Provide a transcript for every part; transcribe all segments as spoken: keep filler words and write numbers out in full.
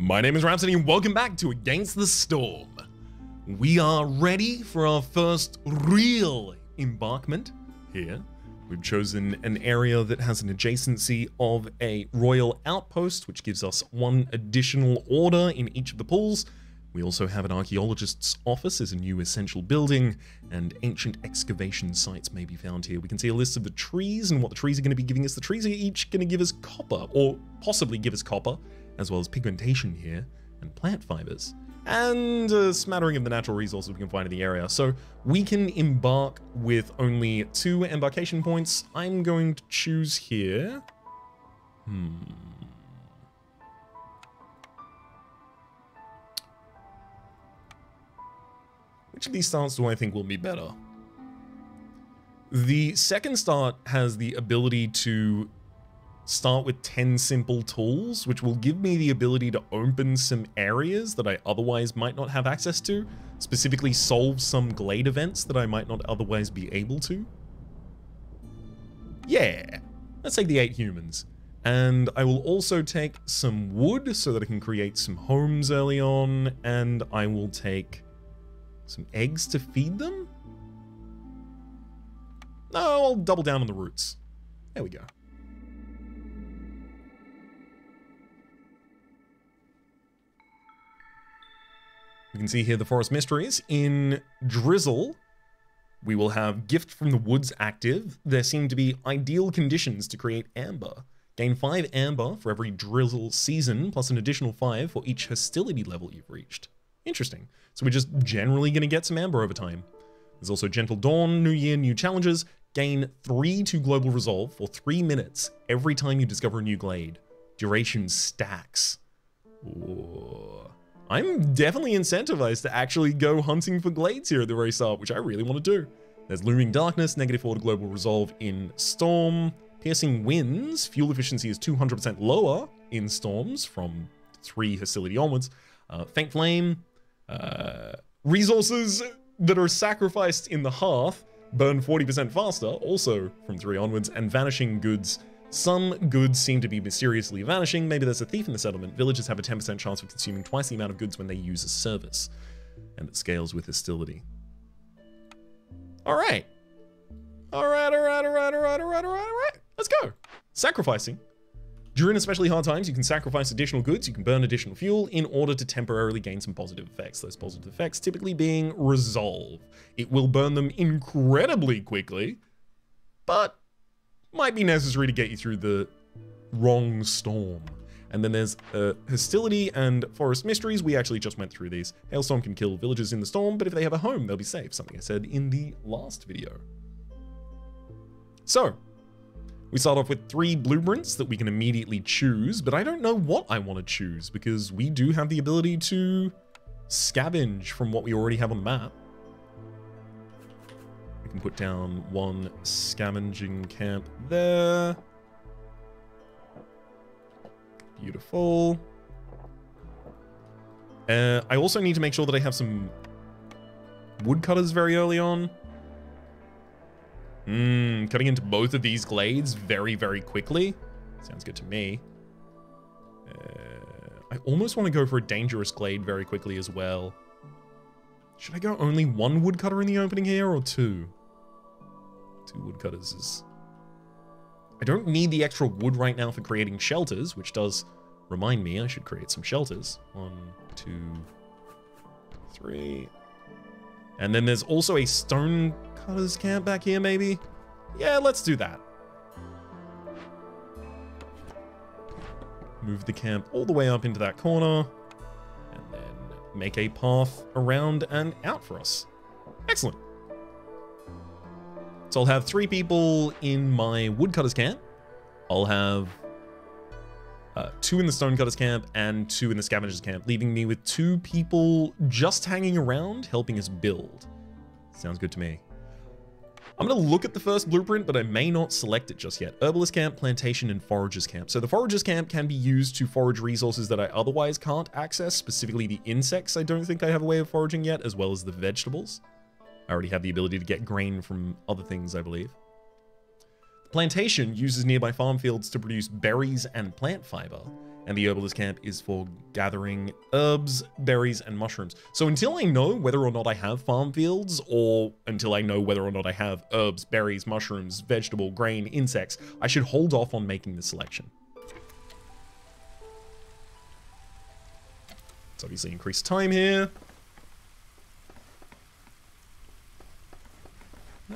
My name is Rhapsody and welcome back to Against the Storm. We are ready for our first real embarkment here. We've chosen an area that has an adjacency of a royal outpost, which gives us one additional order in each of the pools. We also have an archaeologist's office as a new essential building, and ancient excavation sites may be found here. We can see a list of the trees and what the trees are going to be giving us. The trees are each going to give us copper, or possibly give us copper, as well as pigmentation here, and plant fibers, and a smattering of the natural resources we can find in the area. So we can embark with only two embarkation points. I'm going to choose here. Hmm. Which of these stars do I think will be better? The second star has the ability to start with ten simple tools, which will give me the ability to open some areas that I otherwise might not have access to, specifically solve some glade events that I might not otherwise be able to. Yeah, let's take the eight humans. And I will also take some wood so that I can create some homes early on, and I will take some eggs to feed them? No, I'll double down on the roots. There we go. You can see here the forest mysteries. In Drizzle, we will have Gift from the Woods active. There seem to be ideal conditions to create amber. Gain five amber for every drizzle season, plus an additional five for each hostility level you've reached. Interesting. So we're just generally going to get some amber over time. There's also Gentle Dawn, New Year, New Challenges. Gain three to Global Resolve for three minutes every time you discover a new glade. Duration stacks. Ooh. I'm definitely incentivized to actually go hunting for glades here at the very start, which I really want to do. There's Looming Darkness, negative four to Global Resolve in Storm. Piercing Winds, fuel efficiency is two hundred percent lower in Storms from three hostility onwards. Uh, Faint Flame. Uh, resources that are sacrificed in the hearth burn forty percent faster, also from three onwards, and vanishing goods. Some goods seem to be mysteriously vanishing. Maybe there's a thief in the settlement. Villagers have a ten percent chance of consuming twice the amount of goods when they use a service, and it scales with hostility. All right. All right, all right, all right, all right, all right, all right, all right. Let's go. Sacrificing. During especially hard times, you can sacrifice additional goods, you can burn additional fuel in order to temporarily gain some positive effects. Those positive effects typically being resolve. It will burn them incredibly quickly, but might be necessary to get you through the wrong storm. And then there's uh, hostility and forest mysteries. We actually just went through these. Hailstorm can kill villagers in the storm, but if they have a home, they'll be safe. Something I said in the last video. So, we start off with three blueprints that we can immediately choose, but I don't know what I want to choose because we do have the ability to scavenge from what we already have on the map. We can put down one scavenging camp there. Beautiful. Uh, I also need to make sure that I have some woodcutters very early on. Mmm, cutting into both of these glades very, very quickly. Sounds good to me. Uh, I almost want to go for a dangerous glade very quickly as well. Should I go only one woodcutter in the opening here or two? Two woodcutters is... I don't need the extra wood right now for creating shelters, which does remind me I should create some shelters. One, two, three. And then there's also a stone... cutter's camp back here, maybe? Yeah, let's do that. Move the camp all the way up into that corner, and then make a path around and out for us. Excellent. So I'll have three people in my woodcutter's camp. I'll have uh, two in the stonecutter's camp and two in the scavenger's camp, leaving me with two people just hanging around, helping us build. Sounds good to me. I'm going to look at the first blueprint, but I may not select it just yet. Herbalist camp, plantation, and forager's camp. So the forager's camp can be used to forage resources that I otherwise can't access, specifically the insects I don't think I have a way of foraging yet, as well as the vegetables. I already have the ability to get grain from other things, I believe. The plantation uses nearby farm fields to produce berries and plant fiber, and the herbalist camp is for gathering herbs, berries, and mushrooms. So until I know whether or not I have farm fields, or until I know whether or not I have herbs, berries, mushrooms, vegetable, grain, insects, I should hold off on making the selection. It's obviously increased time here.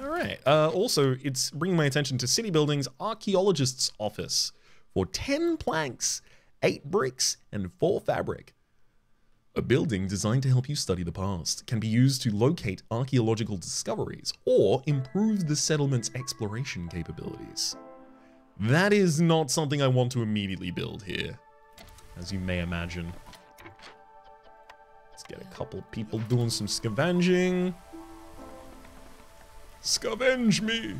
All right. Uh, also, it's bringing my attention to city buildings, archaeologist's office for ten planks, eight bricks, and four fabric. A building designed to help you study the past can be used to locate archaeological discoveries or improve the settlement's exploration capabilities. That is not something I want to immediately build here, as you may imagine. Let's get a couple people doing some scavenging. Scavenge me!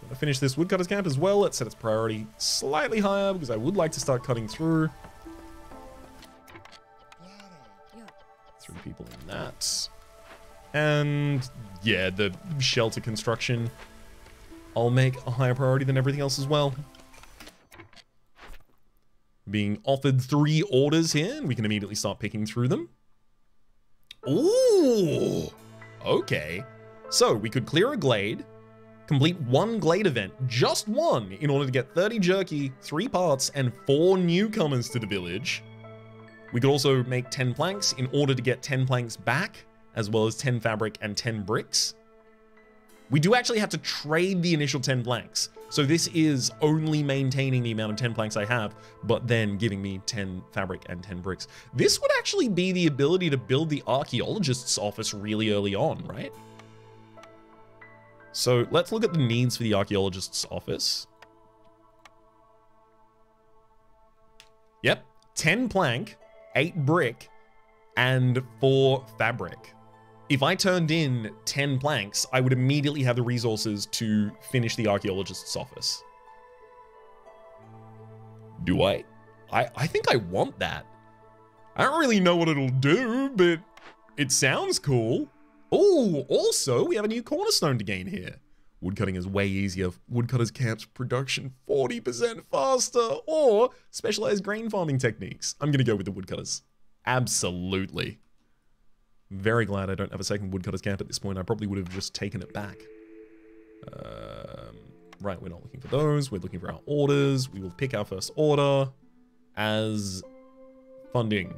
I'm gonna finish this woodcutter's camp as well. Let's set its priority slightly higher because I would like to start cutting through. Three people in that. And yeah, the shelter construction. I'll make a higher priority than everything else as well. Being offered three orders here, and we can immediately start picking through them. Ooh! Okay, so we could clear a glade, complete one glade event, just one, in order to get thirty jerky, three parts, and four newcomers to the village. We could also make ten planks in order to get ten planks back, as well as ten fabric and ten bricks. We do actually have to trade the initial ten planks, so this is only maintaining the amount of ten planks I have, but then giving me ten fabric and ten bricks. This would actually be the ability to build the archaeologist's office really early on, right? So let's look at the needs for the archaeologist's office. Yep, ten plank, eight brick, and four fabric. If I turned in ten planks, I would immediately have the resources to finish the archaeologist's office. Do I? I, I think I want that. I don't really know what it'll do, but it sounds cool. Oh, also, we have a new cornerstone to gain here. Woodcutting is way easier. Woodcutter's camp's production forty percent faster, or specialized grain farming techniques. I'm gonna go with the woodcutters. Absolutely. Very glad I don't have a second woodcutter's camp at this point. I probably would have just taken it back. Um, right, we're not looking for those. We're looking for our orders. We will pick our first order as funding.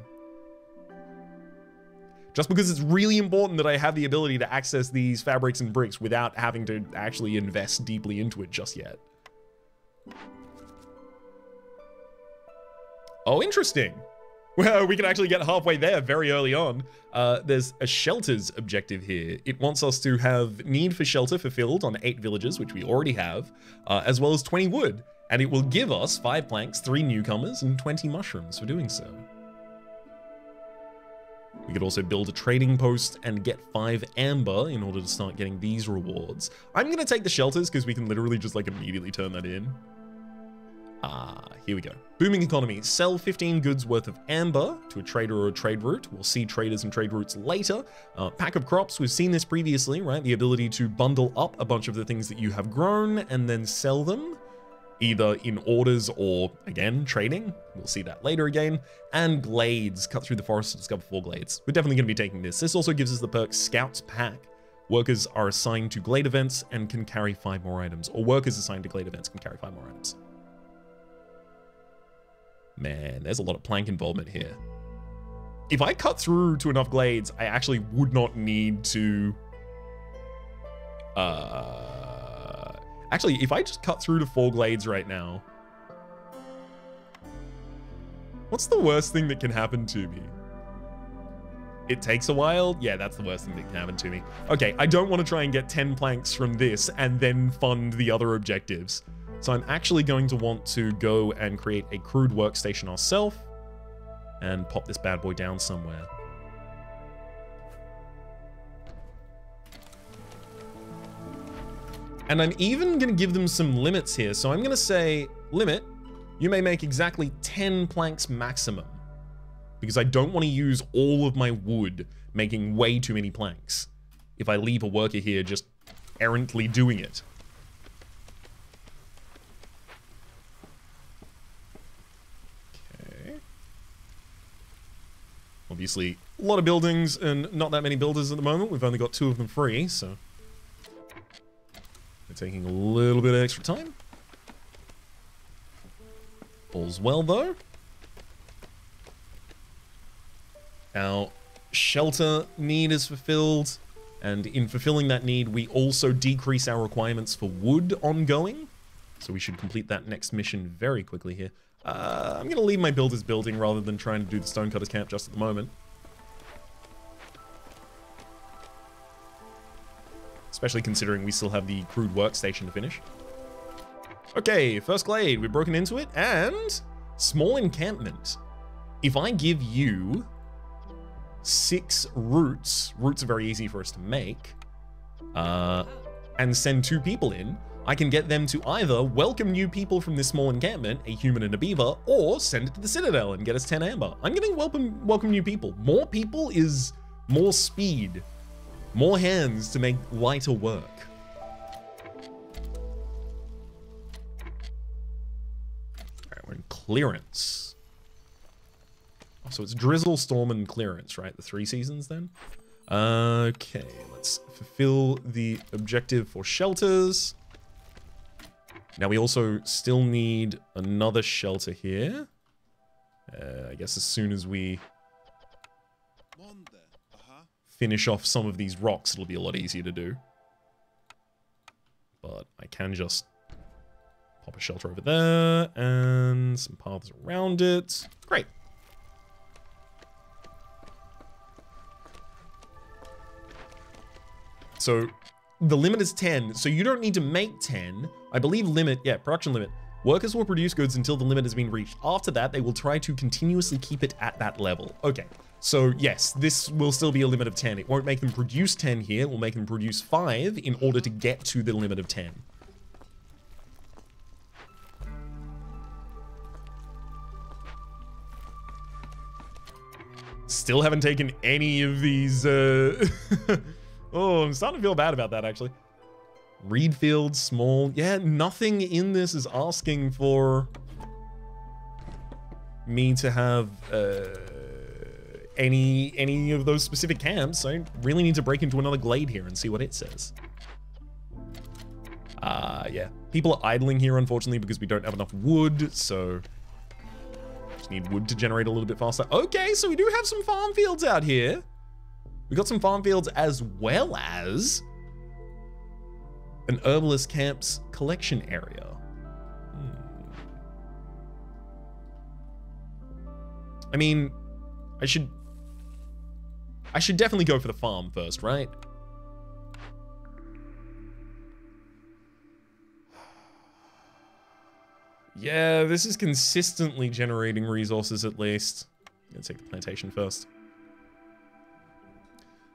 Just because it's really important that I have the ability to access these fabrics and bricks without having to actually invest deeply into it just yet. Oh, interesting. Well, we can actually get halfway there very early on. Uh, there's a shelters objective here. It wants us to have need for shelter fulfilled on eight villages, which we already have, uh, as well as twenty wood. And it will give us five planks, three newcomers, and twenty mushrooms for doing so. We could also build a trading post and get five amber in order to start getting these rewards. I'm gonna take the shelters because we can literally just like immediately turn that in. Ah, here we go. Booming economy. Sell fifteen goods worth of amber to a trader or a trade route. We'll see traders and trade routes later. Uh, pack of crops. We've seen this previously, right? The ability to bundle up a bunch of the things that you have grown and then sell them either in orders or, again, trading. We'll see that later again. And glades. Cut through the forest to discover four glades. We're definitely going to be taking this. This also gives us the perk Scout's Pack. Workers are assigned to glade events and can carry five more items. Or workers assigned to glade events can carry five more items. Man, there's a lot of plank involvement here. If I cut through to enough glades, I actually would not need to... Uh, actually, if I just cut through to four glades right now... What's the worst thing that can happen to me? It takes a while? Yeah, that's the worst thing that can happen to me. Okay, I don't want to try and get ten planks from this and then fund the other objectives. So I'm actually going to want to go and create a crude workstation ourselves and pop this bad boy down somewhere. And I'm even gonna give them some limits here. So I'm gonna say, limit, you may make exactly ten planks maximum because I don't wanna use all of my wood making way too many planks if I leave a worker here just errantly doing it. obviously a lot of buildings and not that many builders at the moment. We've only got two of them free, so we're taking a little bit of extra time. All's well, though. Our shelter need is fulfilled, and in fulfilling that need, we also decrease our requirements for wood ongoing. So we should complete that next mission very quickly here. Uh, I'm going to leave my builders building rather than trying to do the stonecutters camp just at the moment. Especially considering we still have the crude workstation to finish. Okay, first glade, we've broken into it, and small encampment. If I give you six roots, roots are very easy for us to make, uh, and send two people in, I can get them to either welcome new people from this small encampment, a human and a beaver, or send it to the Citadel and get us ten amber. I'm getting welcome, welcome new people. More people is more speed, more hands to make lighter work. And clearance. Oh, so it's drizzle, storm, and clearance, right? The three seasons then? Okay, let's fulfill the objective for shelters. Now we also still need another shelter here. Uh, I guess as soon as we finish off some of these rocks, it'll be a lot easier to do. But I can just pop a shelter over there, and some paths around it. Great. So, the limit is ten, so you don't need to make ten. I believe limit, yeah, production limit. Workers will produce goods until the limit has been reached. After that, they will try to continuously keep it at that level. Okay, so yes, this will still be a limit of ten. It won't make them produce ten here, it will make them produce five in order to get to the limit of ten. Still haven't taken any of these, uh... oh, I'm starting to feel bad about that, actually. Reed fields, small... Yeah, nothing in this is asking for me to have, uh... any, any of those specific camps. I really need to break into another glade here and see what it says. Ah, uh, yeah. People are idling here, unfortunately, because we don't have enough wood, so... need wood to generate a little bit faster. Okay, so we do have some farm fields out here. We got some farm fields as well as an herbalist camp's collection area. Hmm. I mean, I should, I should definitely go for the farm first, right? Yeah, this is consistently generating resources at least. I'm gonna take the plantation first.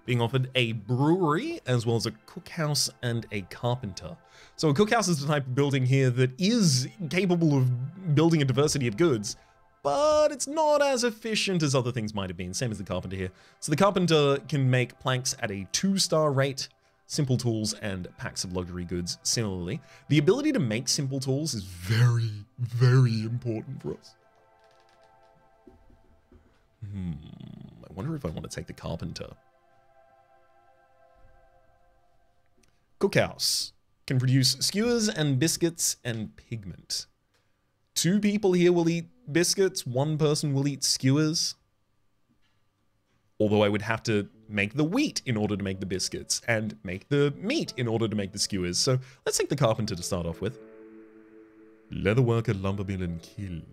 Being offered a brewery as well as a cookhouse and a carpenter. So a cookhouse is the type of building here that is capable of building a diversity of goods, but it's not as efficient as other things might have been. Same as the carpenter here. So the carpenter can make planks at a two-star rate. Simple tools and packs of luxury goods similarly. The ability to make simple tools is very, very important for us. Hmm, I wonder if I want to take the carpenter. Cookhouse can produce skewers and biscuits and pigment. Two people here will eat biscuits, one person will eat skewers. Although I would have to make the wheat in order to make the biscuits and make the meat in order to make the skewers. So let's take the carpenter to start off with. Leatherworker, lumbermill, and kiln.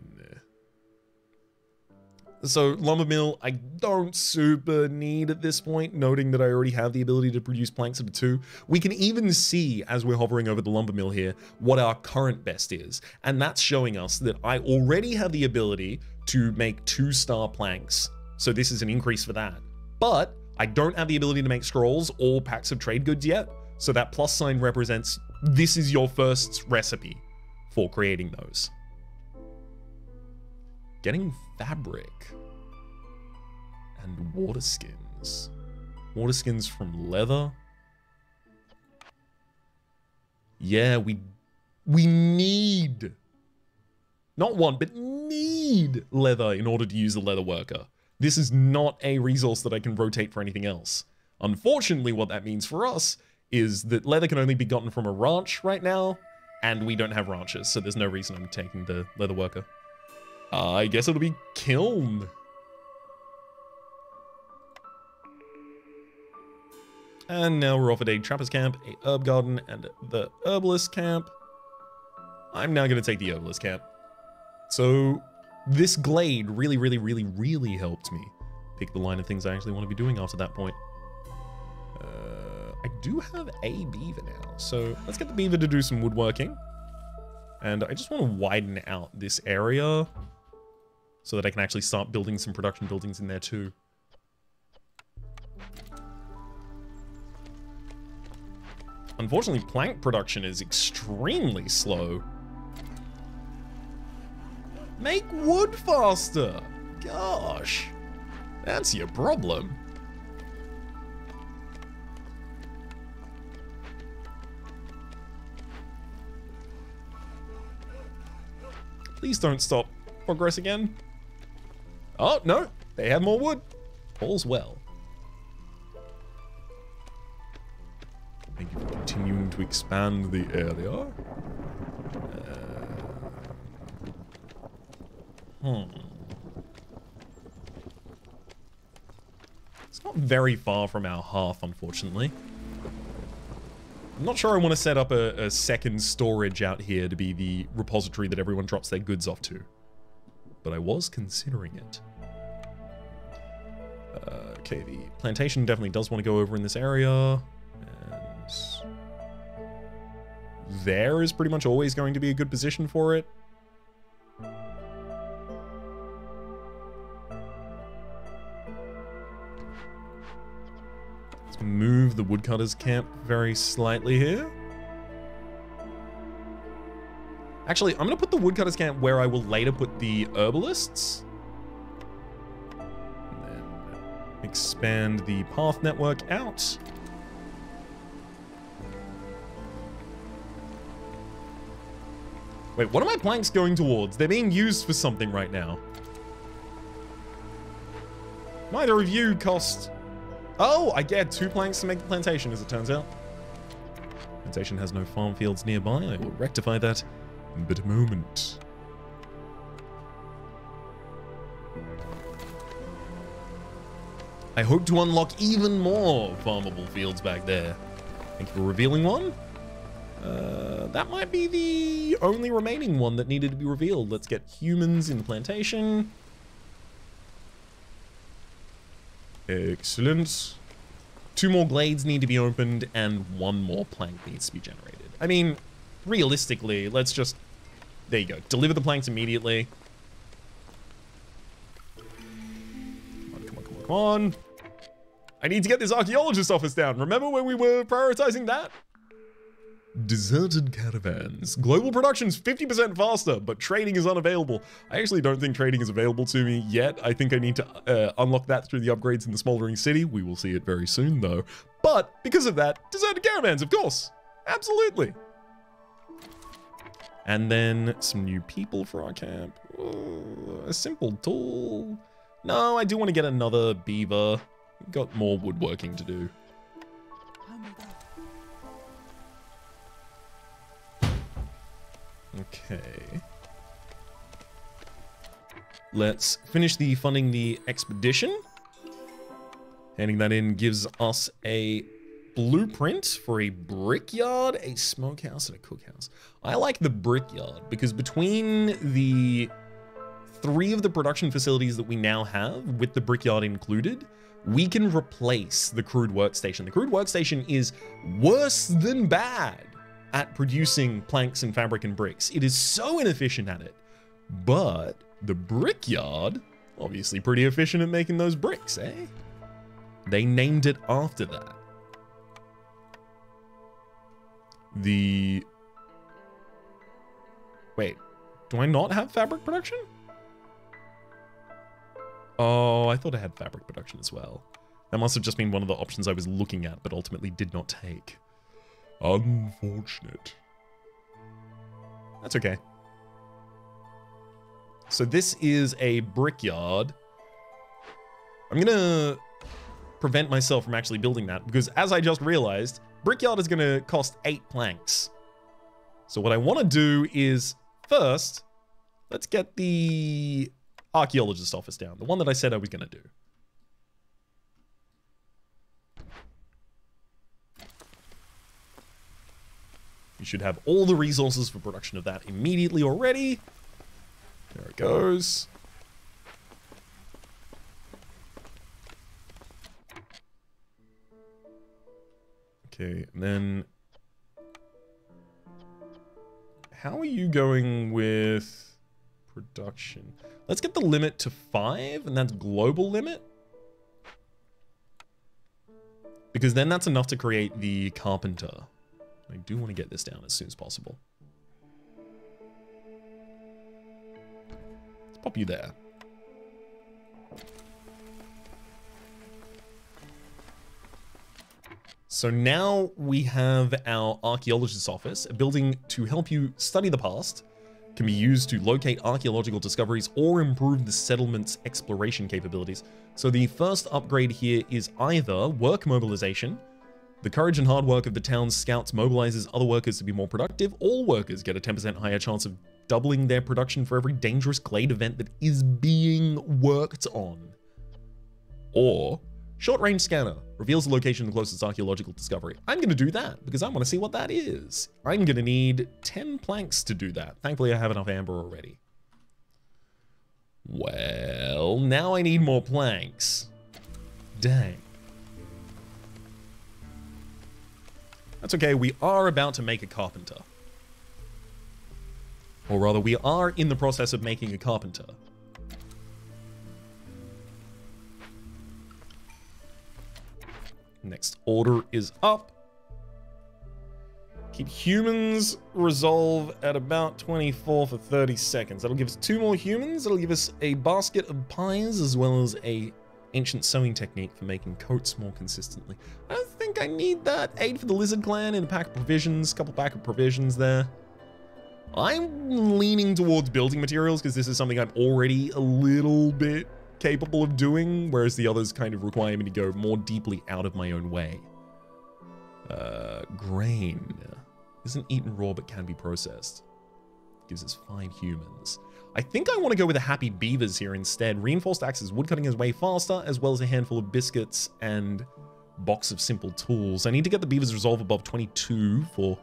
So lumbermill, I don't super need at this point, noting that I already have the ability to produce planks of two. We can even see, as we're hovering over the lumbermill here, what our current best is. And that's showing us that I already have the ability to make two-star planks. So this is an increase for that. But I don't have the ability to make scrolls or packs of trade goods yet. So that plus sign represents this is your first recipe for creating those. Getting fabric and water skins. Water skins from leather. Yeah, we we need, not want, but need leather in order to use the leather worker. This is not a resource that I can rotate for anything else. Unfortunately, what that means for us is that leather can only be gotten from a ranch right now, and we don't have ranches, so there's no reason I'm taking the leather worker. Uh, I guess it'll be kiln. And now we're offered a trapper's camp, a herb garden, and the herbalist camp. I'm now going to take the herbalist camp. So this glade really, really, really, really helped me pick the line of things I actually want to be doing after that point. Uh, I do have a beaver now, so let's get the beaver to do some woodworking. And I just want to widen out this area so that I can actually start building some production buildings in there too. Unfortunately, plank production is extremely slow. Make wood faster! Gosh, that's your problem. Please don't stop. Progress again. Oh, no, they have more wood. All's well. Thank you for continuing to expand the area. Uh, hmm. It's not very far from our hearth, unfortunately. I'm not sure I want to set up a, a second storage out here to be the repository that everyone drops their goods off to. But I was considering it. Uh, okay, the plantation definitely does want to go over in this area. There is pretty much always going to be a good position for it. Let's move the woodcutter's camp very slightly here. Actually, I'm going to put the woodcutter's camp where I will later put the herbalists. And then expand the path network out. Wait, what are my planks going towards? They're being used for something right now. Neither of you cost... Oh, I get two planks to make the plantation, as it turns out. Plantation has no farm fields nearby. I will rectify that in but a moment. I hope to unlock even more farmable fields back there. Thank you for revealing one. Uh, that might be the only remaining one that needed to be revealed. Let's get humans in the plantation. Excellent. Two more glades need to be opened and one more plank needs to be generated. I mean, realistically, let's just... There you go. Deliver the planks immediately. Come on, come on, come on, come on. I need to get this archaeologist office down. Remember when we were prioritizing that? Deserted caravans. Global production's fifty percent faster, but trading is unavailable. I actually don't think trading is available to me yet. I think I need to uh, unlock that through the upgrades in the smoldering city. We will see it very soon, though. But because of that, deserted caravans, of course. Absolutely. And then some new people for our camp. Ooh, a simple tool. No, I do want to get another beaver. We've got more woodworking to do. Okay. Let's finish the funding the expedition. Handing that in gives us a blueprint for a brickyard, a smokehouse, and a cookhouse. I like the brickyard because between the three of the production facilities that we now have, with the brickyard included, we can replace the crude workstation. The crude workstation is worse than bad at producing planks and fabric and bricks. It is so inefficient at it. But the brickyard, obviously pretty efficient at making those bricks, eh? They named it after that. The... Wait, do I not have fabric production? Oh, I thought I had fabric production as well. That must have just been one of the options I was looking at, but ultimately did not take. Unfortunate. That's okay. So this is a brickyard. I'm gonna prevent myself from actually building that, because as I just realized, Brickyard is gonna cost eight planks. So what I want to do is, first, let's get the archaeologist office down, the one that I said I was gonna do. You should have all the resources for production of that immediately already. There it goes. Okay, and then... how are you going with production? Let's get the limit to five, and that's global limit. Because then that's enough to create the carpenter. I do want to get this down as soon as possible. Let's pop you there. So now we have our archaeologist's office, a building to help you study the past, can be used to locate archaeological discoveries or improve the settlement's exploration capabilities. So the first upgrade here is either work mobilization. The courage and hard work of the town's scouts mobilizes other workers to be more productive. All workers get a ten percent higher chance of doubling their production for every dangerous glade event that is being worked on. Or short-range scanner reveals the location of the closest archaeological discovery. I'm going to do that because I want to see what that is. I'm going to need ten planks to do that. Thankfully, I have enough amber already. Well, now I need more planks. Dang. That's okay, we are about to make a carpenter. Or rather, we are in the process of making a carpenter. Next order is up. Keep humans resolve at about twenty-four for thirty seconds. That'll give us two more humans. That'll give us a basket of pies as well as a ancient sewing technique for making coats more consistently. I don't think I need that. Aid for the lizard clan and a pack of provisions, couple pack of provisions there. I'm leaning towards building materials because this is something I'm already a little bit capable of doing, whereas the others kind of require me to go more deeply out of my own way. Uh, grain isn't eaten raw but can be processed. Gives us five humans. I think I want to go with the happy beavers here instead. Reinforced axes, woodcutting is way faster, as well as a handful of biscuits and box of simple tools. I need to get the beavers resolve above twenty-two for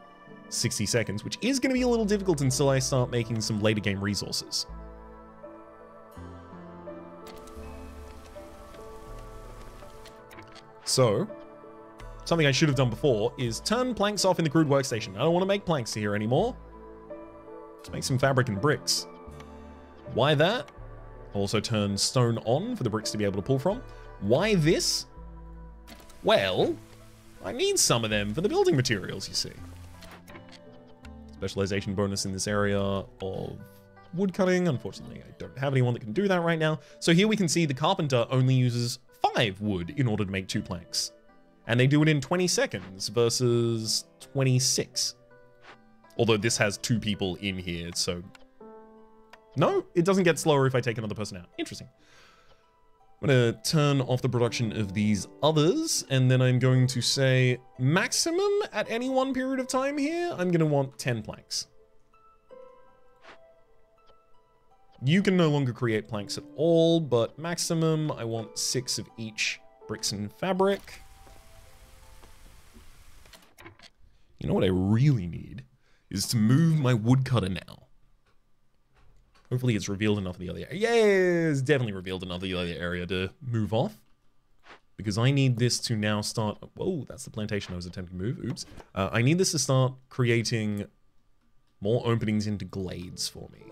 sixty seconds, which is going to be a little difficult until I start making some later game resources. So, something I should have done before is turn planks off in the crude workstation. I don't want to make planks here anymore. Let's make some fabric and bricks. Why that? I'll also turn stone on for the bricks to be able to pull from. Why this? Well, I need some of them for the building materials, you see. Specialization bonus in this area of woodcutting. Unfortunately, I don't have anyone that can do that right now. So here we can see the carpenter only uses five wood in order to make two planks. And they do it in twenty seconds versus twenty-six. Although this has two people in here, so... no, it doesn't get slower if I take another person out. Interesting. I'm going to turn off the production of these others, and then I'm going to say maximum at any one period of time here. I'm going to want ten planks. You can no longer create planks at all, but maximum I want six of each bricks and fabric. You know what I really need is to move my woodcutter now. Hopefully it's revealed enough of the other area. Yeah, it's definitely revealed enough of the other area to move off. Because I need this to now start... whoa, that's the plantation I was attempting to move. Oops. Uh, I need this to start creating more openings into glades for me.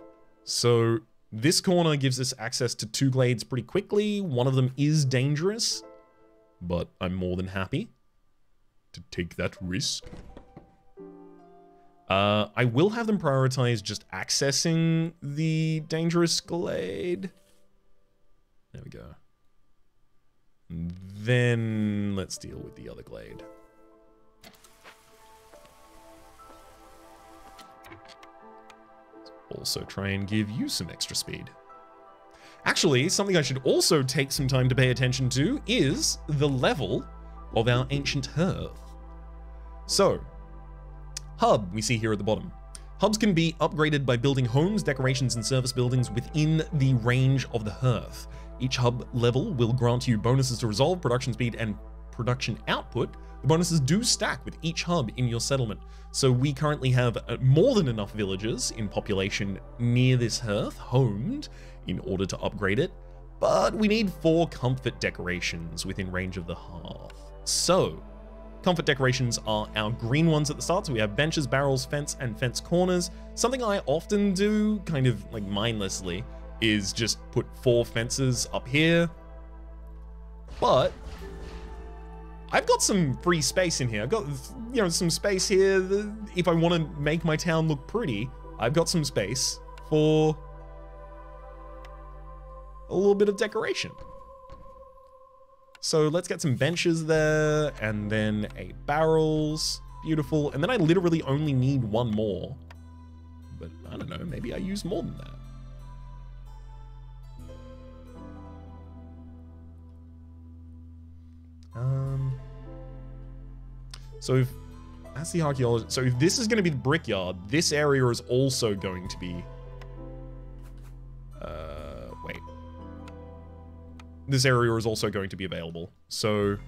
So this corner gives us access to two glades pretty quickly. One of them is dangerous, but I'm more than happy to take that risk. Uh, I will have them prioritize just accessing the dangerous glade. There we go. And then let's deal with the other glade. Also try and give you some extra speed. Actually, something I should also take some time to pay attention to is the level of our ancient herb. So, hub we see here at the bottom. Hubs can be upgraded by building homes, decorations, and service buildings within the range of the hearth. Each hub level will grant you bonuses to resolve, production speed, and production output. The bonuses do stack with each hub in your settlement. So we currently have more than enough villagers in population near this hearth, homed, in order to upgrade it. But we need four comfort decorations within range of the hearth. So, comfort decorations are our green ones at the start, so we have benches, barrels, fence, and fence corners. Something I often do, kind of like mindlessly, is just put four fences up here. But I've got some free space in here. I've got, you know, some space here. If I want to make my town look pretty, I've got some space for a little bit of decoration. So let's get some benches there, and then a barrels. Beautiful. And then I literally only need one more. But I don't know, maybe I use more than that. Um. So if that's the archaeologist, so if this is going to be the brickyard, this area is also going to be. Uh, wait. This area is also going to be available. So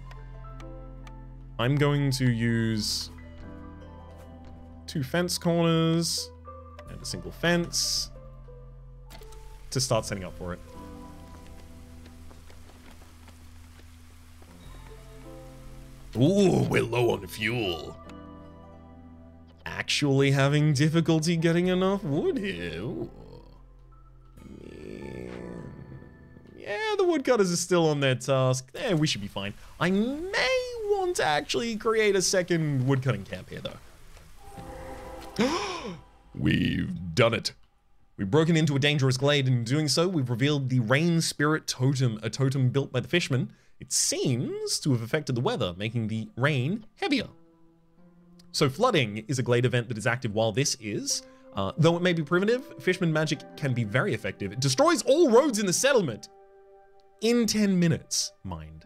I'm going to use two fence corners and a single fence to start setting up for it. Ooh, we're low on fuel. Actually having difficulty getting enough wood here. Ooh. Yeah, the woodcutters are still on their task. Eh, we should be fine. I may want to actually create a second woodcutting camp here, though. We've done it. We've broken into a dangerous glade, and in doing so, we've revealed the Rain Spirit Totem, a totem built by the fishermen. It seems to have affected the weather, making the rain heavier. So flooding is a glade event that is active while this is. Uh, though it may be primitive, fisherman magic can be very effective. It destroys all roads in the settlement in ten minutes, mind.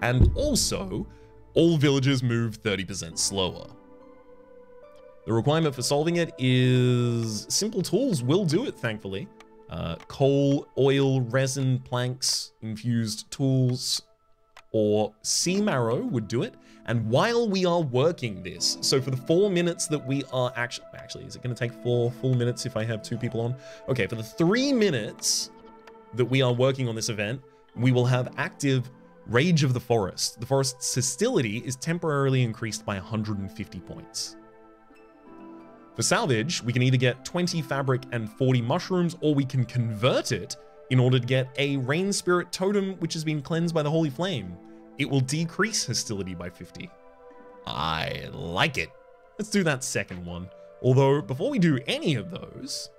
And also, all villagers move thirty percent slower. The requirement for solving it is simple tools will do it, thankfully. Uh, coal, oil, resin, planks, infused tools, or sea marrow would do it. And while we are working this, so for the four minutes that we are actually, actually, is it going to take four full minutes if I have two people on? Okay, for the three minutes that we are working on this event, we will have active Rage of the Forest. The forest's hostility is temporarily increased by one hundred fifty points. For salvage, we can either get twenty fabric and forty mushrooms, or we can convert it in order to get a Rain Spirit Totem, which has been cleansed by the Holy Flame. It will decrease hostility by fifty. I like it. Let's do that second one. Although, before we do any of those,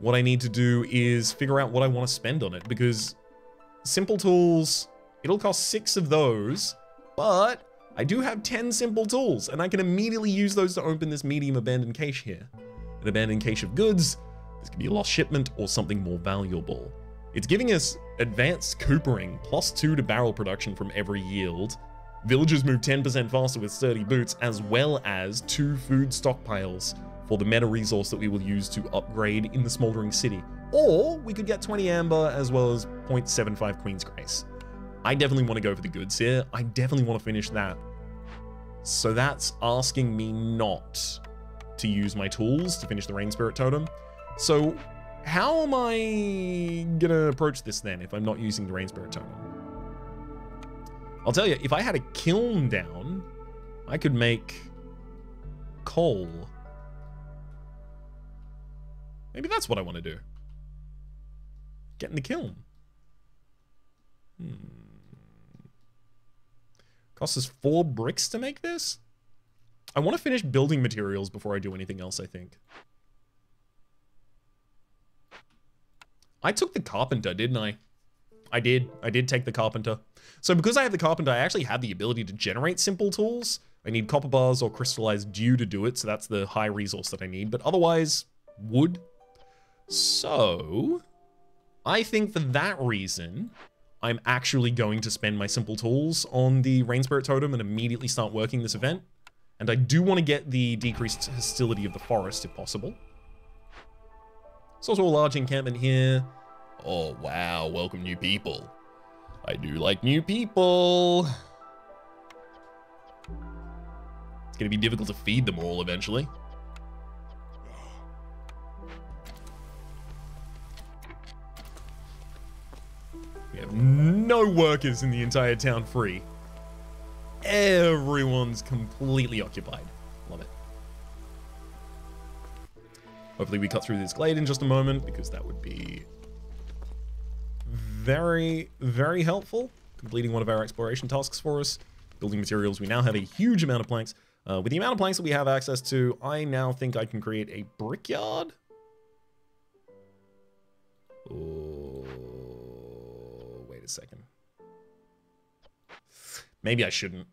what I need to do is figure out what I want to spend on it, because simple tools, it'll cost six of those, but I do have ten simple tools, and I can immediately use those to open this medium abandoned cache here. An abandoned cache of goods. This could be a lost shipment or something more valuable. It's giving us advanced coopering, plus two to barrel production from every yield. Villagers move ten percent faster with sturdy boots, as well as two food stockpiles for the meta resource that we will use to upgrade in the smoldering city. Or we could get twenty amber as well as zero point seven five Queen's Grace. I definitely want to go for the goods here. I definitely want to finish that. So that's asking me not to use my tools to finish the Rain Spirit Totem. So how am I going to approach this then if I'm not using the Rain Spirit Totem? I'll tell you, if I had a kiln down, I could make coal. Maybe that's what I want to do. Get in the kiln. Hmm. Costs us four bricks to make this? I want to finish building materials before I do anything else, I think. I took the carpenter, didn't I? I did. I did take the carpenter. So because I have the carpenter, I actually have the ability to generate simple tools. I need copper bars or crystallized dew to do it, so that's the high resource that I need. But otherwise, wood. So I think for that reason, I'm actually going to spend my simple tools on the Rain Spirit Totem and immediately start working this event. And I do want to get the decreased hostility of the forest if possible. It's also a large encampment here. Oh, wow. Welcome new people. I do like new people. It's going to be difficult to feed them all eventually. We have no workers in the entire town free. Everyone's completely occupied. Love it. Hopefully we cut through this glade in just a moment because that would be very, very helpful. Completing one of our exploration tasks for us. Building materials. We now have a huge amount of planks. Uh, with the amount of planks that we have access to, I now think I can create a brickyard. Oh, wait a second. Maybe I shouldn't.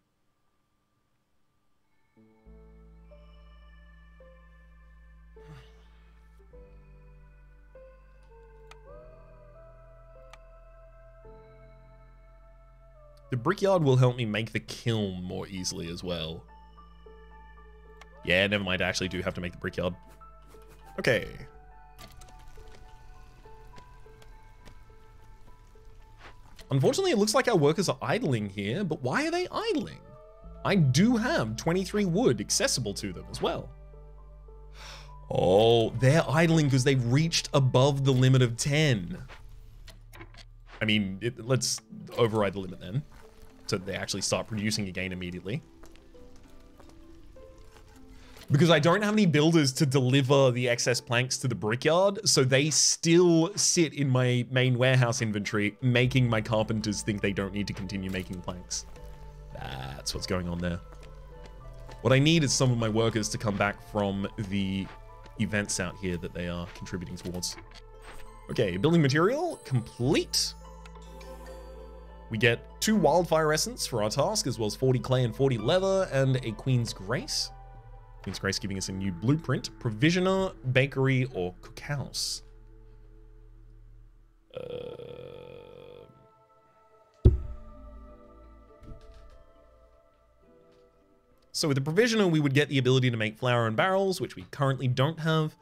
The brickyard will help me make the kiln more easily as well. Yeah, never mind. I actually do have to make the brickyard. Okay. Unfortunately, it looks like our workers are idling here, but why are they idling? I do have twenty-three wood accessible to them as well. Oh, they're idling because they've reached above the limit of ten. I mean, it, let's override the limit then, so they actually start producing again immediately. Because I don't have any builders to deliver the excess planks to the brickyard, so they still sit in my main warehouse inventory, making my carpenters think they don't need to continue making planks. That's what's going on there. What I need is some of my workers to come back from the events out here that they are contributing towards. Okay, building material complete. We get two wildfire essence for our task, as well as forty clay and forty leather, and a Queen's Grace. Queen's Grace giving us a new blueprint, provisioner, bakery, or cookhouse. Uh... So with the provisioner, we would get the ability to make flour and barrels, which we currently don't have.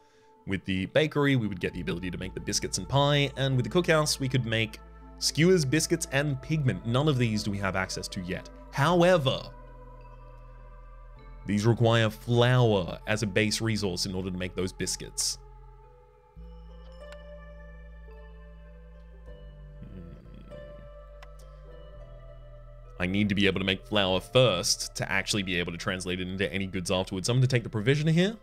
With the bakery, we would get the ability to make the biscuits and pie. And with the cookhouse, we could make skewers, biscuits, and pigment. None of these do we have access to yet. However, these require flour as a base resource in order to make those biscuits. I need to be able to make flour first to actually be able to translate it into any goods afterwards. I'm going to take the provisioner here.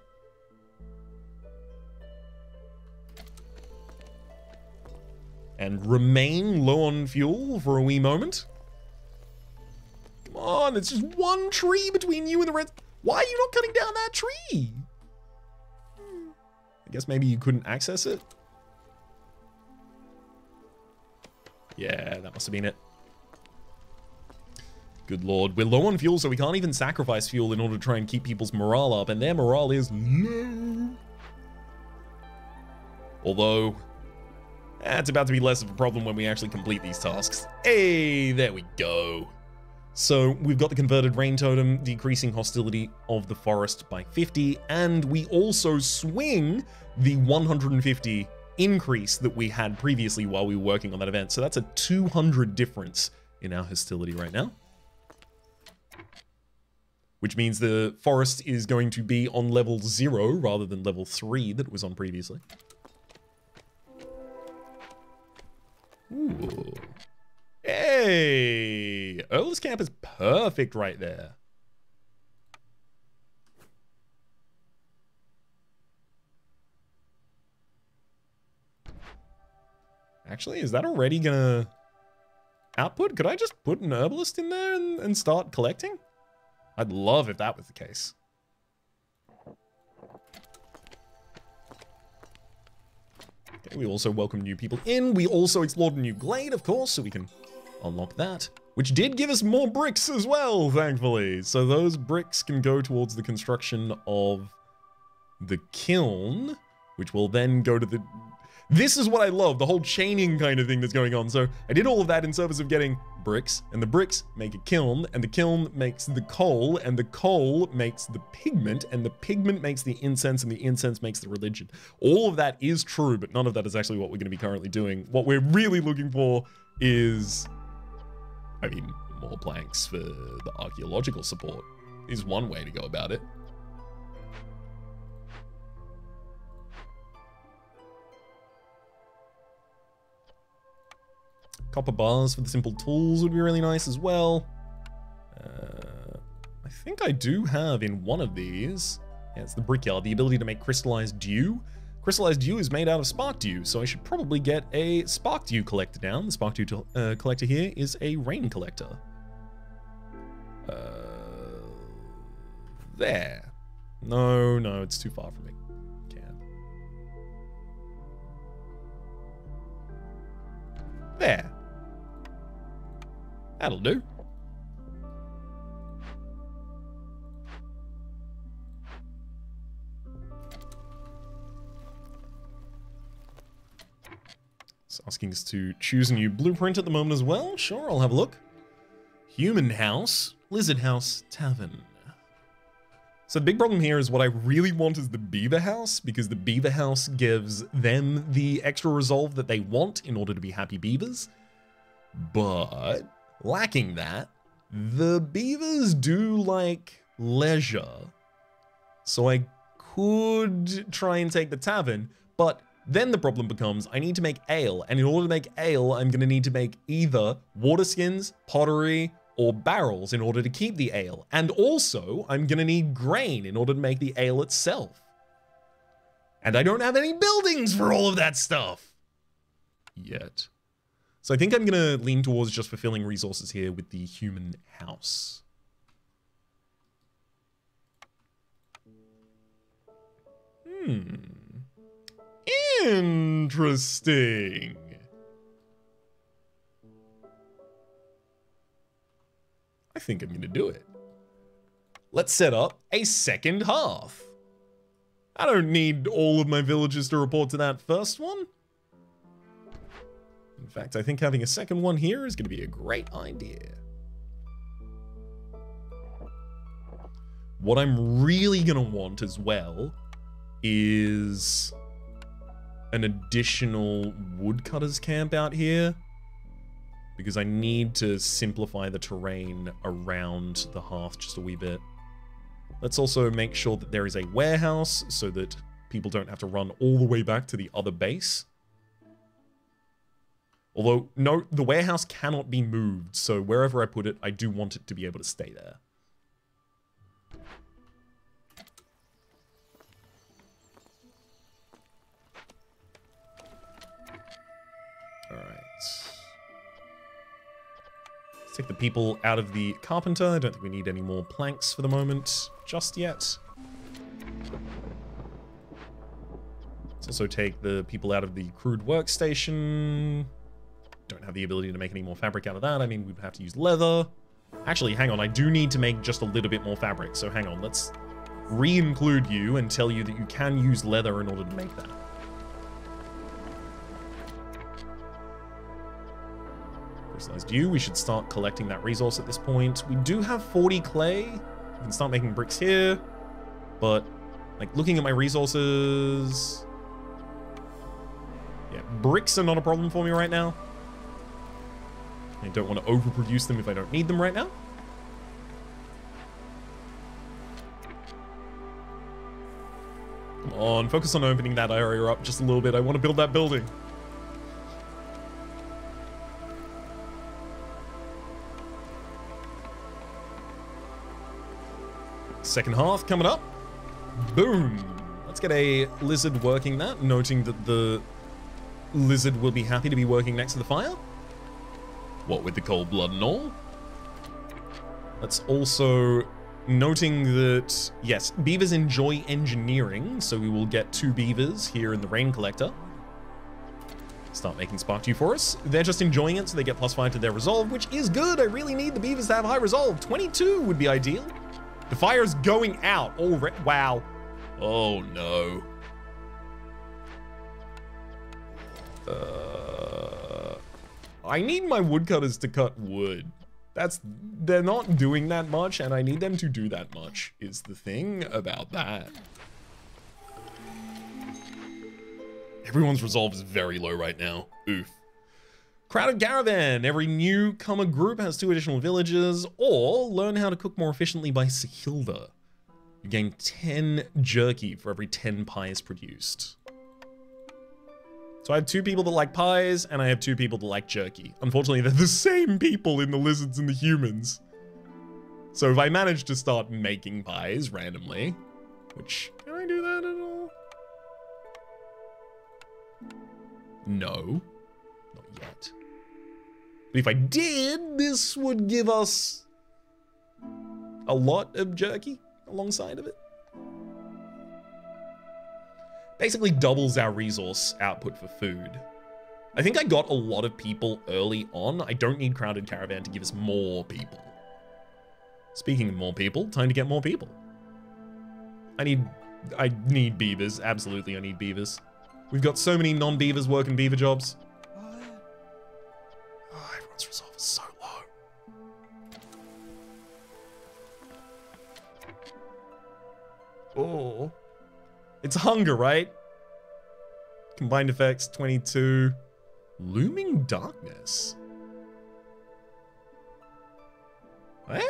And remain low on fuel for a wee moment. Come on, it's just one tree between you and the rest. Why are you not cutting down that tree? I guess maybe you couldn't access it. Yeah, that must have been it. Good lord. We're low on fuel, so we can't even sacrifice fuel in order to try and keep people's morale up. And their morale is low. Although, that's about to be less of a problem when we actually complete these tasks. Hey, there we go. So we've got the converted rain totem, decreasing hostility of the forest by fifty, and we also swing the one hundred fifty increase that we had previously while we were working on that event. So that's a two hundred difference in our hostility right now. Which means the forest is going to be on level zero rather than level three that it was on previously. Ooh. Hey, Earl's Camp is perfect right there. Actually, is that already gonna output? Could I just put an herbalist in there and, and start collecting? I'd love if that was the case. Okay, we also welcome new people in. We also explored a new glade, of course, so we can unlock that, which did give us more bricks as well, thankfully. So those bricks can go towards the construction of the kiln, which will then go to the... This is what I love, the whole chaining kind of thing that's going on. So I did all of that in service of getting bricks, and the bricks make a kiln, and the kiln makes the coal, and the coal makes the pigment, and the pigment makes the incense, and the incense makes the religion. All of that is true, but none of that is actually what we're going to be currently doing. What we're really looking for is, I mean, more planks for the archaeological support is one way to go about it. Copper bars for the simple tools would be really nice as well. Uh, I think I do have in one of these, yeah, it's the brickyard, the ability to make crystallized dew. Crystallized dew is made out of spark dew, so I should probably get a spark dew collector down. The spark dew uh, collector here is a rain collector. Uh, there. No, no, it's too far from me. Can. There. That'll do. It's asking us to choose a new blueprint at the moment as well. Sure, I'll have a look. Human house, lizard house, tavern. So the big problem here is what I really want is the beaver house, because the beaver house gives them the extra resolve that they want in order to be happy beavers. But lacking that, the beavers do like leisure. So I could try and take the tavern, but then the problem becomes I need to make ale. And in order to make ale, I'm going to need to make either water skins, pottery, or barrels in order to keep the ale. And also, I'm going to need grain in order to make the ale itself. And I don't have any buildings for all of that stuff yet. So I think I'm going to lean towards just fulfilling resources here with the human house. Hmm. Interesting. I think I'm going to do it. Let's set up a second half. I don't need all of my villagers to report to that first one. In fact, I think having a second one here is going to be a great idea. What I'm really going to want as well is an additional woodcutters camp out here, because I need to simplify the terrain around the hearth just a wee bit. Let's also make sure that there is a warehouse so that people don't have to run all the way back to the other base. Although, no, the warehouse cannot be moved, so wherever I put it, I do want it to be able to stay there. Take the people out of the carpenter. I don't think we need any more planks for the moment just yet. Let's also take the people out of the crude workstation. Don't have the ability to make any more fabric out of that. I mean, we'd have to use leather. Actually, hang on. I do need to make just a little bit more fabric. So hang on. Let's re-include you and tell you that you can use leather in order to make that. Crystallized dew, we should start collecting that resource at this point. We do have forty clay. We can start making bricks here, but like looking at my resources, yeah, bricks are not a problem for me right now. I don't want to overproduce them if I don't need them right now. Come on, focus on opening that area up just a little bit. I want to build that building. Second half coming up. Boom. Let's get a lizard working that, noting that the lizard will be happy to be working next to the fire. What with the cold blood and all. That's also noting that, yes, beavers enjoy engineering, so we will get two beavers here in the rain collector. Start making spark dew for us. They're just enjoying it, so they get plus five to their resolve, which is good. I really need the beavers to have high resolve. twenty-two would be ideal. The fire's going out already. Wow. Oh, no. Uh, I need my woodcutters to cut wood. That's, they're not doing that much, and I need them to do that much, is the thing about that. Everyone's resolve is very low right now. Oof. Crowded Caravan. Every newcomer group has two additional villages, or learn how to cook more efficiently by Sahilda. You gain ten jerky for every ten pies produced. So I have two people that like pies, and I have two people that like jerky. Unfortunately, they're the same people in the lizards and the humans. So if I manage to start making pies randomly, which, can I do that at all? No. Not yet. But if I did, this would give us a lot of jerky alongside of it. Basically doubles our resource output for food. I think I got a lot of people early on. I don't need Crowded Caravan to give us more people. Speaking of more people, time to get more people. I need, I need beavers. Absolutely, I need beavers. We've got so many non-beavers working beaver jobs. Oh, everyone's resolve is so low. Oh. It's hunger, right? Combined effects, twenty-two. Looming darkness. What?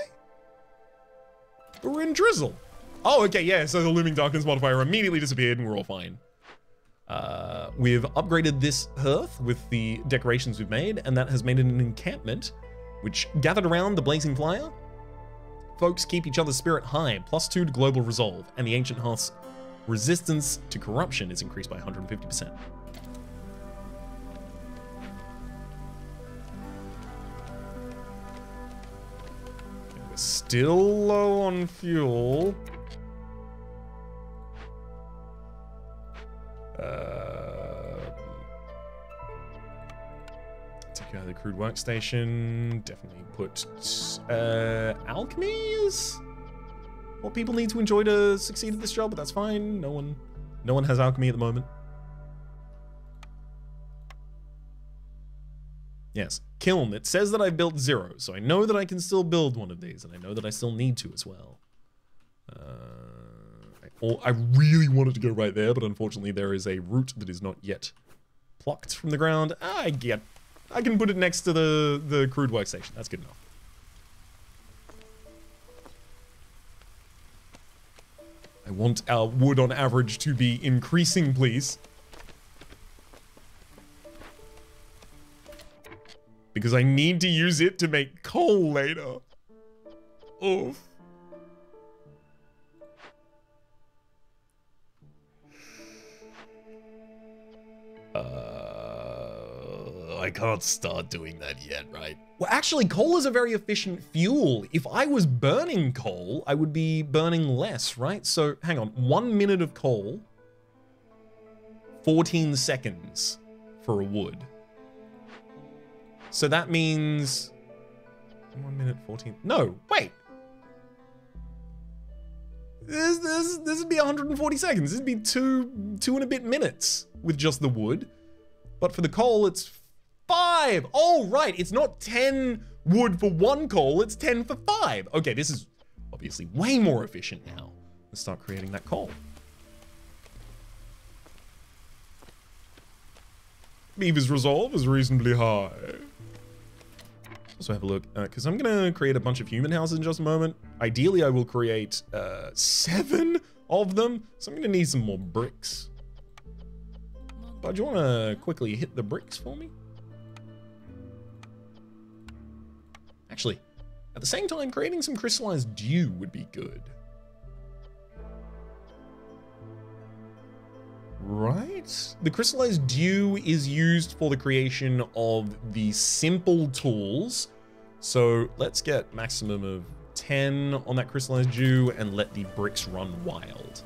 But we're in drizzle. Oh, okay, yeah, so the looming darkness modifier immediately disappeared and we're all fine. Uh, we've upgraded this hearth with the decorations we've made, and that has made it an encampment, which gathered around the blazing fire. Folks keep each other's spirit high, plus two to global resolve, and the ancient hearth's resistance to corruption is increased by one hundred fifty percent. And we're still low on fuel. Uh, take out the crude workstation. Definitely put uh, alchemies. What people need to enjoy to succeed at this job, but that's fine. No one, no one has alchemy at the moment. Yes, kiln. It says that I built zero, so I know that I can still build one of these, and I know that I still need to as well. Uh, I, or I really wanted to go right there, but unfortunately there is a root that is not yet plucked from the ground. I get, I can put it next to the the crude workstation. That's good enough. I want our wood on average to be increasing, please. Because I need to use it to make coal later. Oh. Uh, I can't start doing that yet, right? Well, actually, coal is a very efficient fuel. If I was burning coal, I would be burning less, right? So, hang on. One minute of coal, fourteen seconds for a wood. So that means... One minute, fourteen... No, wait! This, this, this would be one hundred forty seconds. This would be two, two and a bit minutes with just the wood. But for the coal, it's... Five! Oh, right, it's not ten wood for one coal, it's ten for five. Okay, this is obviously way more efficient now. Let's start creating that coal. Beaver's resolve is reasonably high. So have a look, because uh, I'm gonna create a bunch of human houses in just a moment. Ideally, I will create uh, seven of them, so I'm gonna need some more bricks. Bud, do you wanna quickly hit the bricks for me? Actually, at the same time, creating some crystallized dew would be good. Right? The crystallized dew is used for the creation of the simple tools. So let's get maximum of ten on that crystallized dew and let the bricks run wild.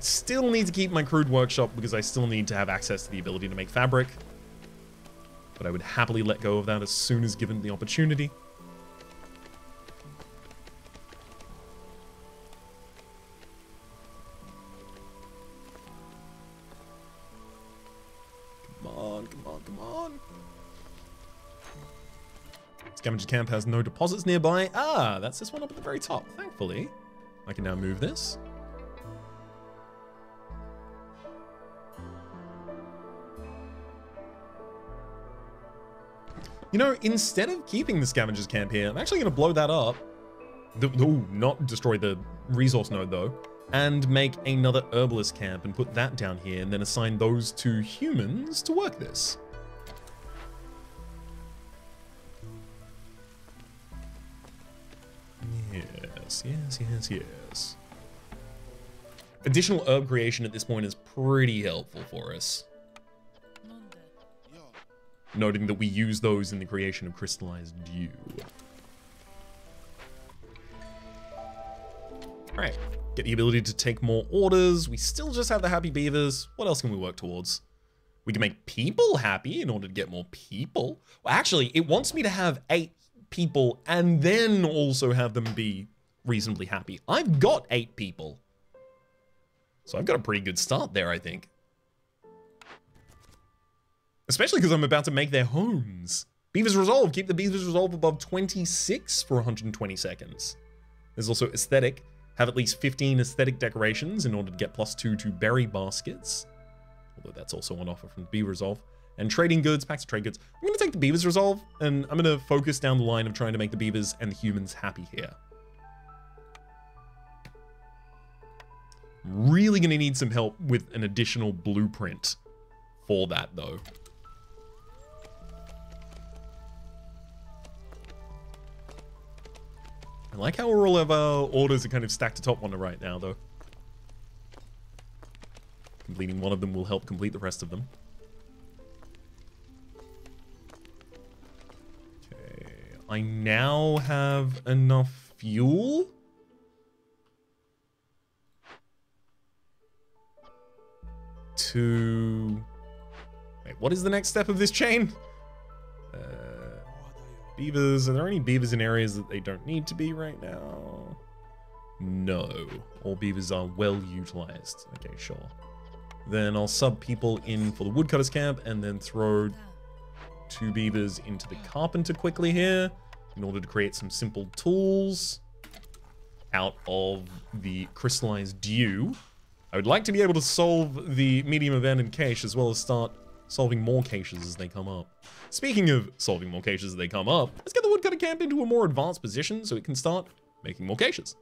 Still need to keep my crude workshop because I still need to have access to the ability to make fabric. But I would happily let go of that as soon as given the opportunity. Come on, come on. Scavenger camp has no deposits nearby. Ah, that's this one up at the very top. Thankfully, I can now move this. You know, instead of keeping the scavenger's camp here, I'm actually going to blow that up. The, ooh, not destroy the resource node, though. And make another herbalist camp and put that down here and then assign those two humans to work this. Yes, yes, yes, yes. Additional herb creation at this point is pretty helpful for us. Noting that we use those in the creation of crystallized dew. Alright, get the ability to take more orders. We still just have the happy beavers. What else can we work towards? We can make people happy in order to get more people. Well, actually, it wants me to have eight people and then also have them be reasonably happy. I've got eight people. So I've got a pretty good start there, I think. Especially because I'm about to make their homes. Beaver's Resolve. Keep the Beaver's Resolve above twenty-six for one hundred twenty seconds. There's also Aesthetic. Have at least fifteen Aesthetic decorations in order to get plus two to berry baskets. Although that's also on offer from the Beaver's Resolve. And Trading Goods, Packs of Trade Goods. I'm going to take the Beaver's Resolve, and I'm going to focus down the line of trying to make the Beavers and the humans happy here. Really going to need some help with an additional blueprint for that, though. I like how all of our orders are kind of stacked atop one right now, though. Completing one of them will help complete the rest of them. Okay, I now have enough fuel. To... Wait, what is the next step of this chain? Uh... Beavers, are there any beavers in areas that they don't need to be right now? No, all beavers are well utilized. Okay, sure. Then I'll sub people in for the woodcutter's camp and then throw two beavers into the carpenter quickly here in order to create some simple tools out of the crystallized dew. I would like to be able to solve the medium abandoned cache as well as start solving more caches as they come up. Speaking of solving more caches as they come up, let's get the woodcutter camp into a more advanced position so it can start making more caches.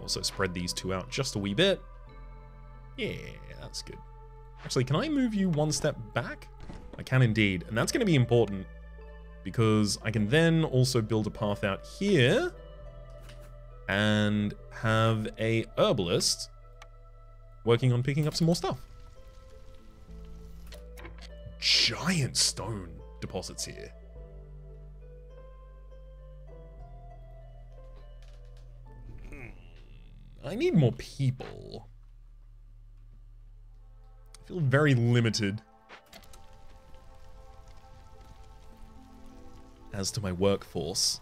Also spread these two out just a wee bit. Yeah, that's good. Actually, can I move you one step back? I can indeed, and that's going to be important because I can then also build a path out here and have a herbalist working on picking up some more stuff. Giant stone deposits here. I need more people. I feel very limited as to my workforce.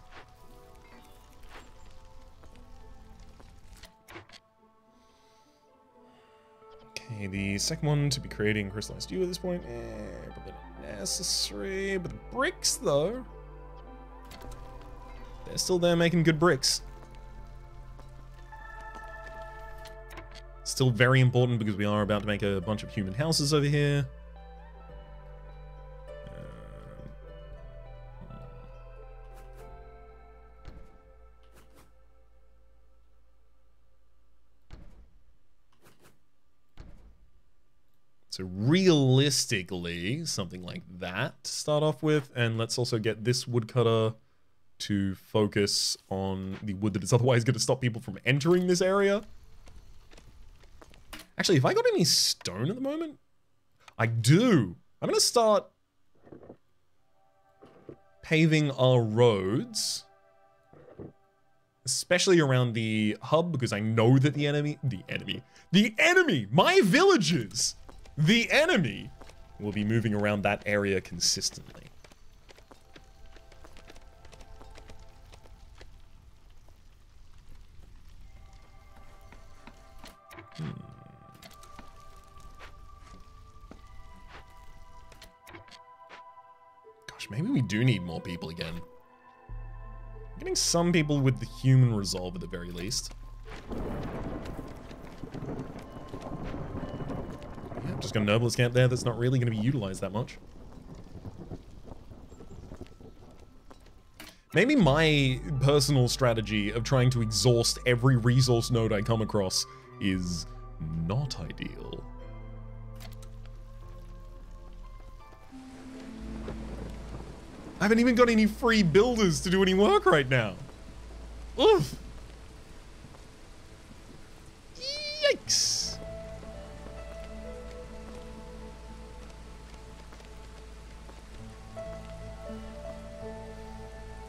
Okay, the second one to be creating crystallized dew at this point. Eh, probably not necessary. But the bricks, though. They're still there making good bricks. Still very important because we are about to make a bunch of human houses over here. So realistically, something like that to start off with. And let's also get this woodcutter to focus on the wood that is otherwise going to stop people from entering this area. Actually, have I got any stone at the moment? I do. I'm going to start paving our roads. Especially around the hub, because I know that the enemy... The enemy. The enemy! My villagers! The enemy will be moving around that area consistently. Hmm. Gosh, maybe we do need more people again. I'm getting some people with the human resolve at the very least. Yeah, I'm just got a noblest camp there that's not really going to be utilized that much. Maybe my personal strategy of trying to exhaust every resource node I come across is not ideal. I haven't even got any free builders to do any work right now. Oof. Yikes.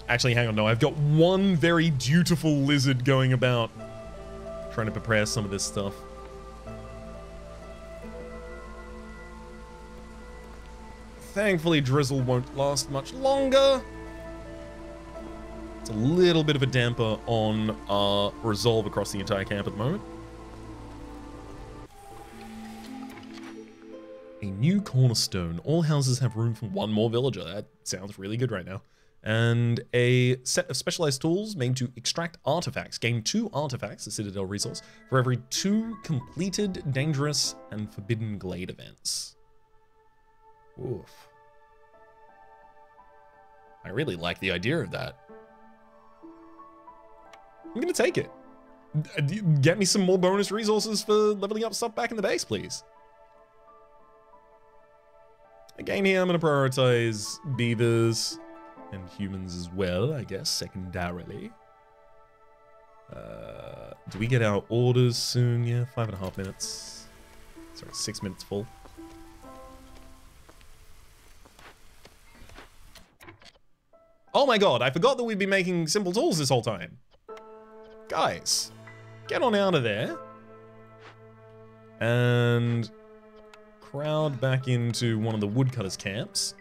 Actually, hang on, no, I've got one very dutiful lizard going about trying to prepare some of this stuff. Thankfully, drizzle won't last much longer. It's a little bit of a damper on our resolve across the entire camp at the moment. A new cornerstone. All houses have room for one more villager. That sounds really good right now. And a set of specialized tools made to extract artifacts. Gain two artifacts, the Citadel resource, for every two completed dangerous and forbidden glade events. Oof. I really like the idea of that. I'm gonna take it. Get me some more bonus resources for leveling up stuff back in the base, please. Again here, I'm gonna prioritize beavers. And humans as well, I guess, secondarily. Uh, do we get our orders soon? Yeah, five and a half minutes. Sorry, six minutes full. Oh my god, I forgot that we'd be making simple tools this whole time. Guys, get on out of there. And crowd back into one of the woodcutters' camps.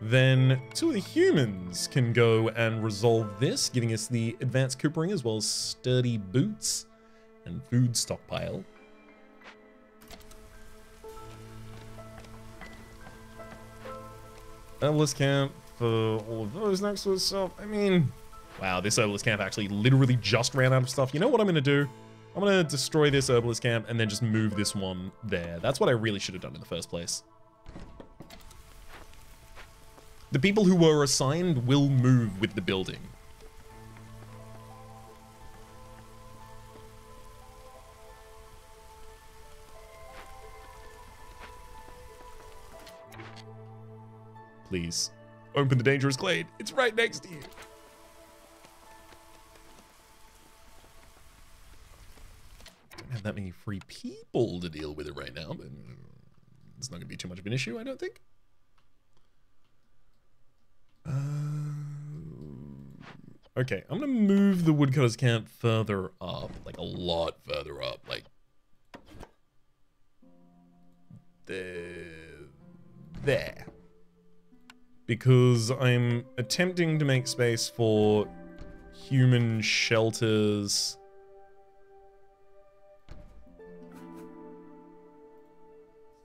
Then two of the humans can go and resolve this, giving us the advanced coopering as well as sturdy boots and food stockpile. Herbalist camp for all of those next to itself. I mean, wow, this herbalist camp actually literally just ran out of stuff. You know what I'm going to do? I'm going to destroy this herbalist camp and then just move this one there. That's what I really should have done in the first place. The people who were assigned will move with the building. Please, open the dangerous glade. It's right next to you. Don't have that many free people to deal with it right now, but it's not going to be too much of an issue, I don't think. Okay, I'm gonna move the woodcutter's camp further up, like a lot further up, like there, there. Because I'm attempting to make space for human shelters.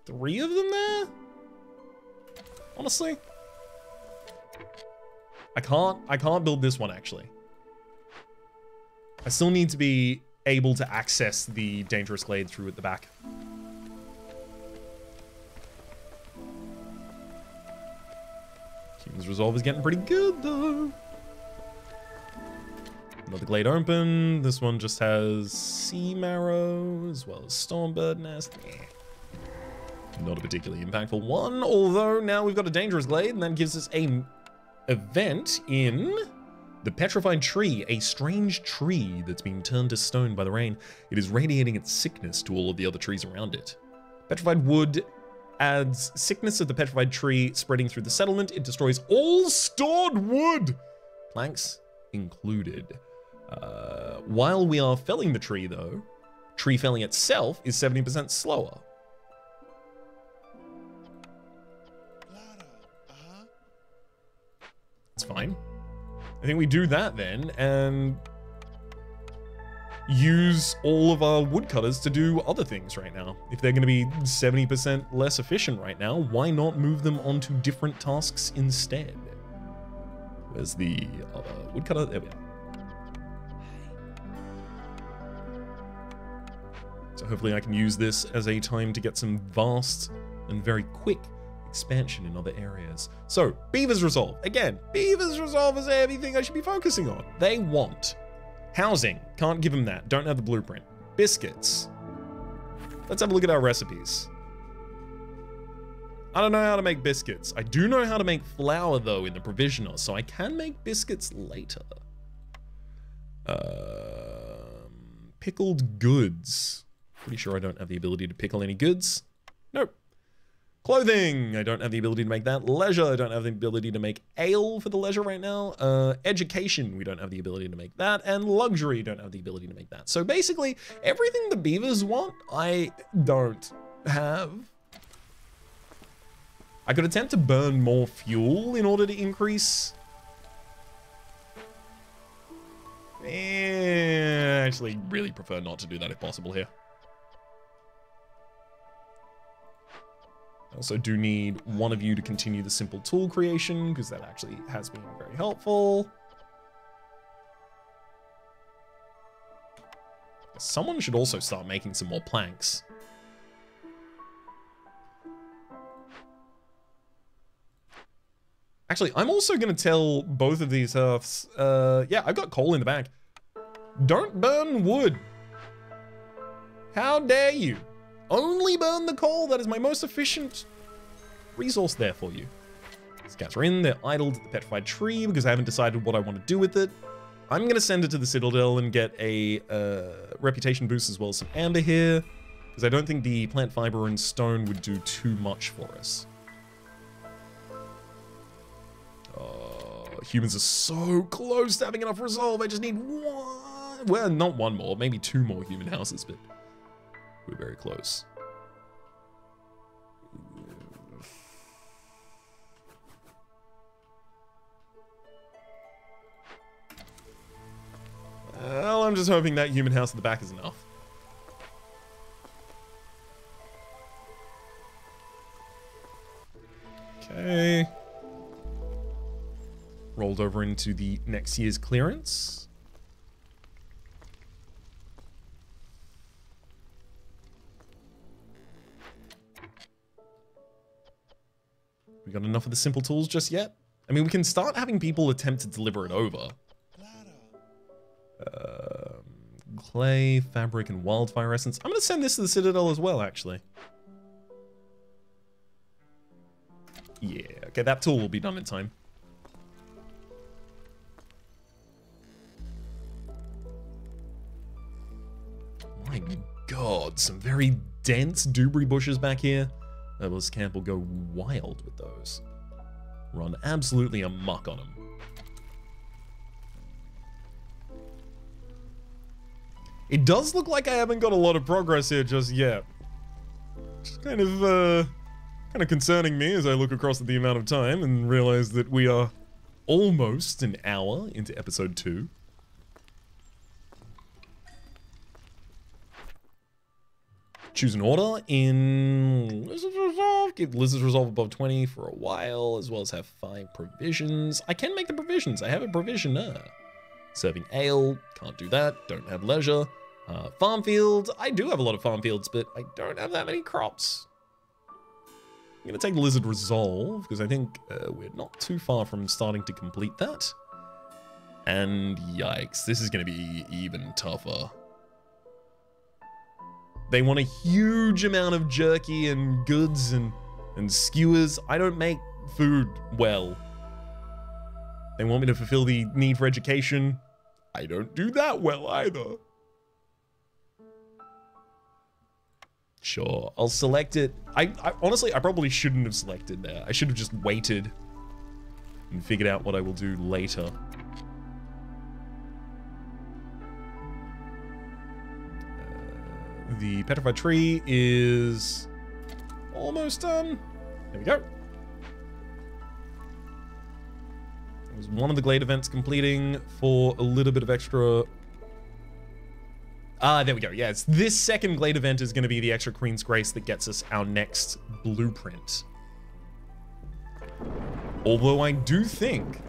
Three of them there? Honestly? I can't, I can't build this one, actually. I still need to be able to access the dangerous glade through at the back. Human's resolve is getting pretty good, though. Another glade open. This one just has sea marrow, as well as stormbird nest. Yeah. Not a particularly impactful one, although now we've got a dangerous glade, and that gives us a... event in the petrified tree, a strange tree that's been turned to stone by the rain. It is radiating its sickness to all of the other trees around it. Petrified wood adds sickness of the petrified tree spreading through the settlement. It destroys all stored wood, planks included. Uh, while we are felling the tree, though, tree felling itself is seventy percent slower. It's fine. I think we do that then, and use all of our woodcutters to do other things right now. If they're going to be seventy percent less efficient right now, why not move them onto different tasks instead? Where's the other woodcutter? There we are. So hopefully I can use this as a time to get some vast and very quick expansion in other areas. So, Beaver's Resolve. Again, Beaver's Resolve is everything I should be focusing on. They want housing. Can't give them that. Don't have the blueprint. Biscuits. Let's have a look at our recipes. I don't know how to make biscuits. I do know how to make flour, though, in the provisioner, so I can make biscuits later. Um, pickled goods. Pretty sure I don't have the ability to pickle any goods. Nope. Clothing, I don't have the ability to make that. Leisure, I don't have the ability to make ale for the leisure right now. Uh, education, we don't have the ability to make that. And luxury, don't have the ability to make that. So basically, everything the beavers want, I don't have. I could attempt to burn more fuel in order to increase... Eh, I actually really prefer not to do that if possible here. I also do need one of you to continue the simple tool creation, because that actually has been very helpful. Someone should also start making some more planks. Actually, I'm also going to tell both of these hearths, uh, yeah, I've got coal in the back. Don't burn wood. How dare you? Only burn the coal. That is my most efficient resource there for you. These cats are in. They're idled at the petrified tree because I haven't decided what I want to do with it. I'm going to send it to the Citadel and get a uh, reputation boost as well as some amber here, because I don't think the plant fiber and stone would do too much for us. Oh, humans are so close to having enough resolve. I just need one. Well, not one more. Maybe two more human houses, but... we're very close. Well, I'm just hoping that human house at the back is enough. Okay. Rolled over into the next year's clearance. We got enough of the simple tools just yet? I mean, we can start having people attempt to deliver it over. Um, clay, fabric, and wildfire essence. I'm going to send this to the Citadel as well, actually. Yeah, okay, that tool will be done in time. My god, some very dense dewberry bushes back here. Herbalist camp will go wild with those. Run absolutely amok on them. It does look like I haven't got a lot of progress here just yet. Just kind of, uh, kind of concerning me as I look across at the amount of time and realize that we are almost an hour into episode two. Choose an order in Lizard's Resolve. Give Lizard's Resolve above twenty for a while, as well as have five provisions. I can make the provisions. I have a provisioner. Serving ale. Can't do that. Don't have leisure. Uh, farm fields. I do have a lot of farm fields, but I don't have that many crops. I'm going to take Lizard Resolve, because I think uh, we're not too far from starting to complete that. And yikes, this is going to be even tougher. They want a huge amount of jerky and goods and, and skewers. I don't make food well. They want me to fulfill the need for education. I don't do that well either. Sure, I'll select it. I, I honestly, I probably shouldn't have selected that. I should have just waited and figured out what I will do later. The petrified tree is almost done. There we go. There's one of the glade events completing for a little bit of extra Uh, there we go. Yeah, it's this second Glade event is going to be the extra Queen's Grace that gets us our next blueprint. Although I do think...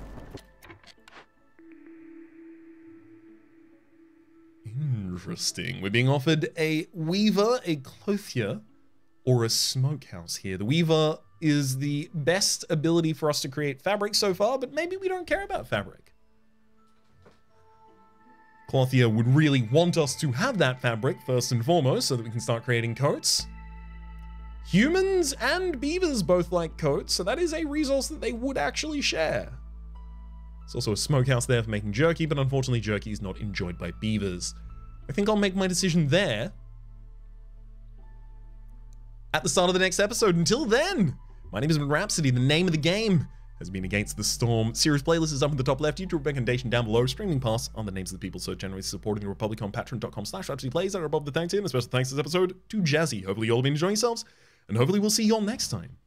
Interesting. We're being offered a weaver, a clothier, or a smokehouse here. The weaver is the best ability for us to create fabric so far, but maybe we don't care about fabric. Clothier would really want us to have that fabric first and foremost so that we can start creating coats. Humans and beavers both like coats, so that is a resource that they would actually share. There's also a smokehouse there for making jerky, but unfortunately jerky is not enjoyed by beavers. I think I'll make my decision there at the start of the next episode. Until then, my name has been Rhapsody. The name of the game has been Against the Storm. Series playlist is up in the top left. YouTube recommendation down below. Streaming pass on the names of the people so generally supporting the Republic on patreon.com slash Rhapsody Plays. Above the thanks here. And a special thanks this episode to Jazzy. Hopefully you all have been enjoying yourselves, and hopefully we'll see you all next time.